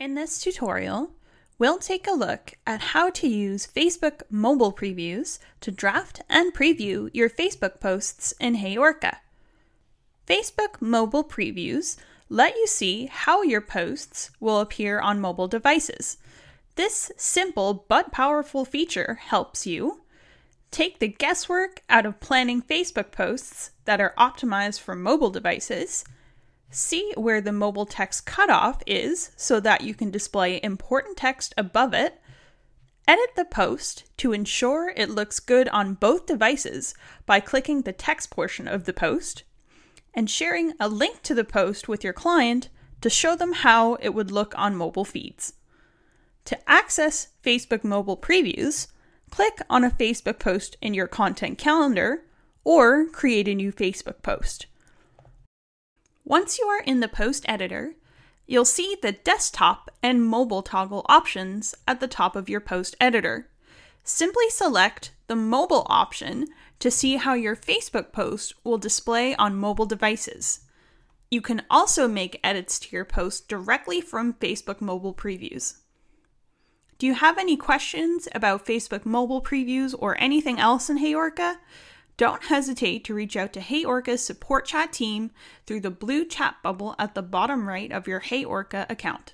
In this tutorial, we'll take a look at how to use Facebook mobile previews to draft and preview your Facebook posts in HeyOrca. Facebook mobile previews let you see how your posts will appear on mobile devices. This simple but powerful feature helps you take the guesswork out of planning Facebook posts that are optimized for mobile devices, see where the mobile text cutoff is so that you can display important text above it, edit the post to ensure it looks good on both devices by clicking the text portion of the post, and sharing a link to the post with your client to show them how it would look on mobile feeds. To access Facebook mobile previews, click on a Facebook post in your content calendar or create a new Facebook post. Once you are in the post editor, you'll see the desktop and mobile toggle options at the top of your post editor. Simply select the mobile option to see how your Facebook post will display on mobile devices. You can also make edits to your post directly from Facebook mobile previews. Do you have any questions about Facebook mobile previews or anything else in HeyOrca? Don't hesitate to reach out to HeyOrca's support chat team through the blue chat bubble at the bottom right of your HeyOrca account.